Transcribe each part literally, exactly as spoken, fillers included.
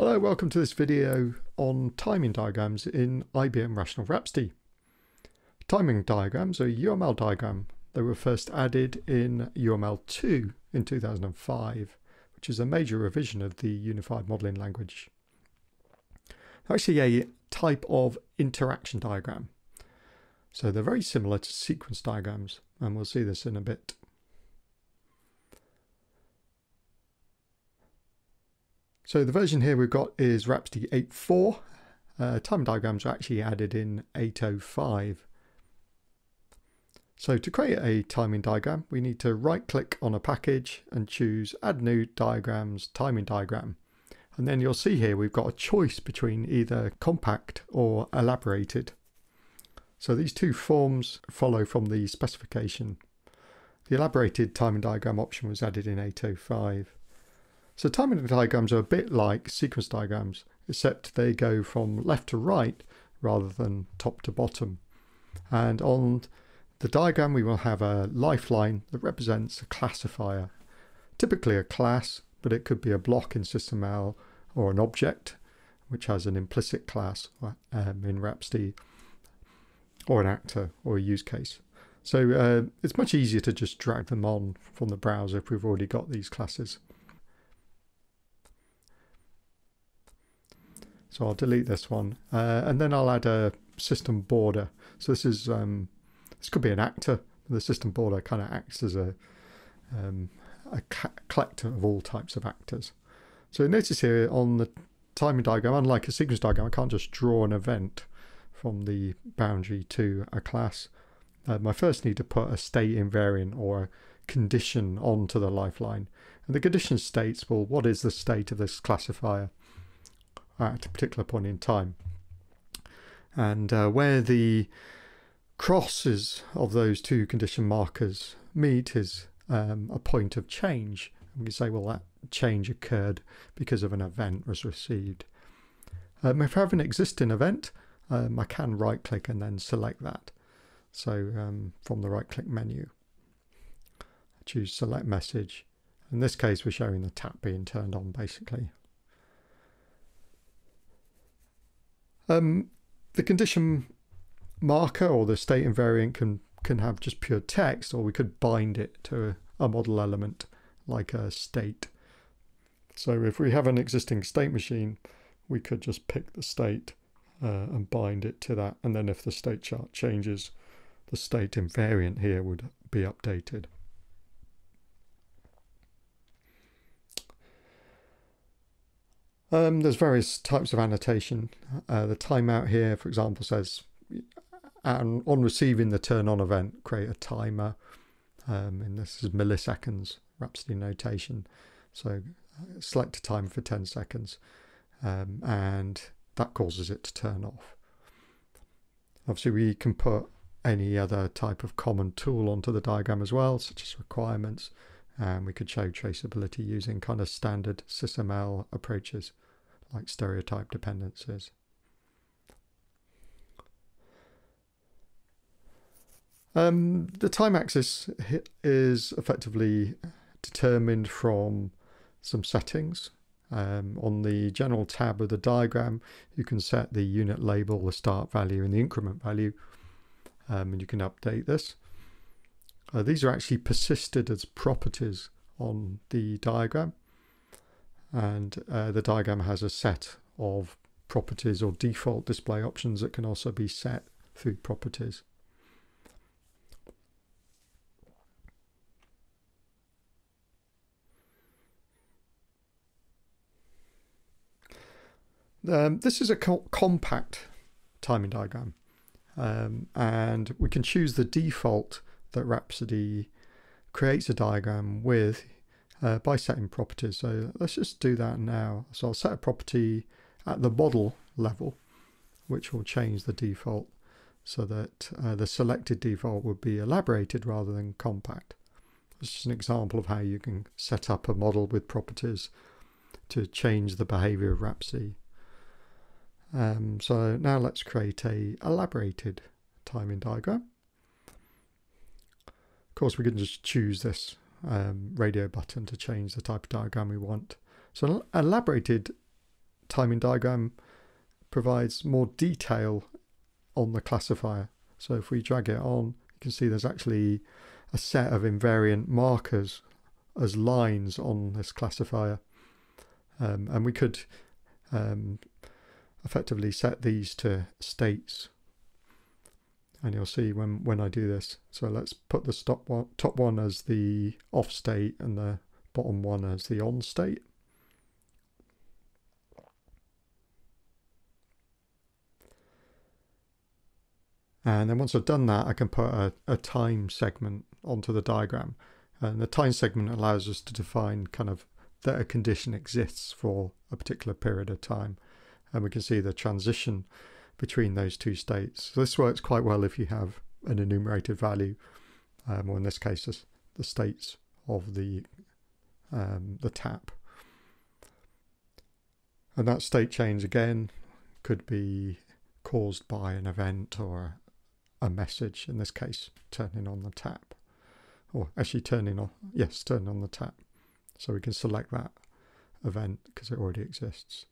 Hello, welcome to this video on timing diagrams in I B M Rational Rhapsody. Timing diagrams are a U M L diagram. They were first added in U M L two in two thousand five, which is a major revision of the Unified Modeling Language. They're actually a type of interaction diagram. So they're very similar to sequence diagrams, and we'll see this in a bit. So the version here we've got is Rhapsody eight point four. Uh, time diagrams are actually added in eight point oh five. So to create a timing diagram, we need to right click on a package and choose Add New Diagrams Timing Diagram. And then you'll see here we've got a choice between either compact or elaborated. So these two forms follow from the specification. The elaborated timing diagram option was added in eight point oh five. So timing diagrams are a bit like sequence diagrams, except they go from left to right rather than top to bottom. And on the diagram we will have a lifeline that represents a classifier, typically a class, but it could be a block in SysML or an object which has an implicit class um, in Rhapsody, or an actor or a use case. So uh, it's much easier to just drag them on from the browser if we've already got these classes. So I'll delete this one, uh, and then I'll add a system border. So this is um, this could be an actor. The system border kind of acts as a, um, a collector of all types of actors. So notice here on the timing diagram, unlike a sequence diagram, I can't just draw an event from the boundary to a class. Um, I first need to put a state invariant or a condition onto the lifeline, and the condition states, well, what is the state of this classifier at a particular point in time, and uh, where the crosses of those two condition markers meet is um, a point of change, and we say, well, that change occurred because of an event was received. Um, if I have an existing event, um, I can right click and then select that. So um, from the right click menu, I choose select message. In this case we're showing the tap being turned on basically. Um, the condition marker or the state invariant can, can have just pure text, or we could bind it to a, a model element like a state. So if we have an existing state machine, we could just pick the state uh, and bind it to that. And then if the state chart changes, the state invariant here would be updated. Um, there's various types of annotation. Uh, the timeout here, for example, says and on receiving the turn on event, create a timer. Um, and this is milliseconds Rhapsody notation. So uh, select a time for ten seconds, um, and that causes it to turn off. Obviously, we can put any other type of common tool onto the diagram as well, such as requirements. And we could show traceability using kind of standard SysML approaches like stereotype dependencies. Um, the time axis is effectively determined from some settings. Um, on the general tab of the diagram, you can set the unit label, the start value, and the increment value, um, and you can update this. Uh, these are actually persisted as properties on the diagram, and uh, the diagram has a set of properties or default display options that can also be set through properties. Um, this is a co compact timing diagram, um, and we can choose the default that Rhapsody creates a diagram with uh, by setting properties. So let's just do that now. So I'll set a property at the model level, which will change the default so that uh, the selected default would be elaborated rather than compact. It's just an example of how you can set up a model with properties to change the behavior of Rhapsody. Um, so now let's create a elaborated timing diagram. Of course, we can just choose this um, radio button to change the type of diagram we want. So an elaborated timing diagram provides more detail on the classifier. So if we drag it on, you can see there's actually a set of invariant markers as lines on this classifier. Um, and we could um, effectively set these to states. And you'll see when, when I do this. So let's put the top one, top one as the off state and the bottom one as the on state. And then once I've done that, I can put a, a time segment onto the diagram. And the time segment allows us to define kind of that a condition exists for a particular period of time. And we can see the transition between those two states. So this works quite well if you have an enumerated value, um, or in this case, the states of the, um, the tap. And that state change, again, could be caused by an event or a message, in this case, turning on the tap. Or actually turning on, yes, turn on the tap. So we can select that event because it already exists.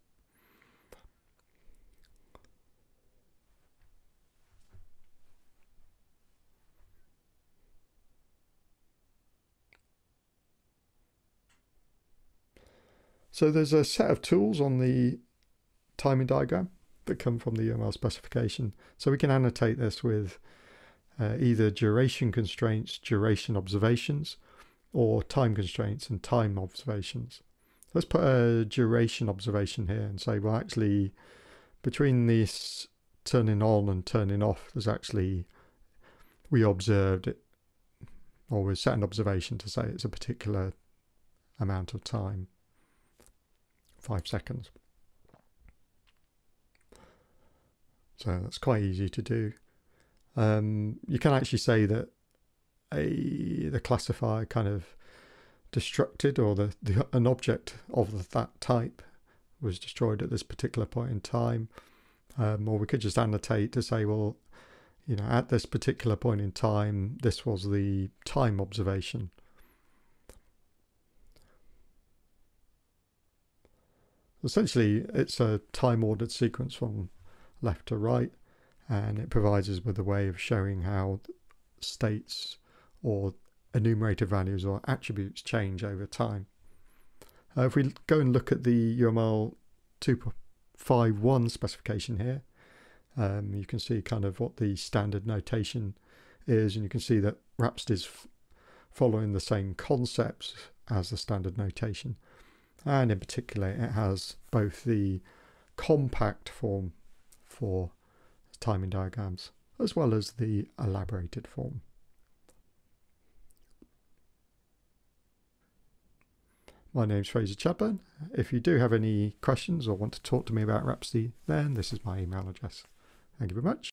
So there's a set of tools on the timing diagram that come from the U M L specification. So we can annotate this with uh, either duration constraints, duration observations, or time constraints and time observations. Let's put a duration observation here and say, well, actually, between this turning on and turning off, there's actually, we observed it, or we set an observation to say it's a particular amount of time, five seconds. So that's quite easy to do. Um, you can actually say that A, the classifier kind of destructed, or the, the an object of that type was destroyed at this particular point in time, um, or we could just annotate to say, well, you know, at this particular point in time, this was the time observation. Essentially, it's a time-ordered sequence from left to right, and it provides us with a way of showing how states or enumerated values or attributes change over time. Uh, if we go and look at the U M L two point five one specification here, um, you can see kind of what the standard notation is, and you can see that Rhapsody is following the same concepts as the standard notation. And in particular, it has both the compact form for timing diagrams as well as the elaborated form. My name's Fraser Chapman. If you do have any questions or want to talk to me about Rhapsody, then this is my email address. Thank you very much.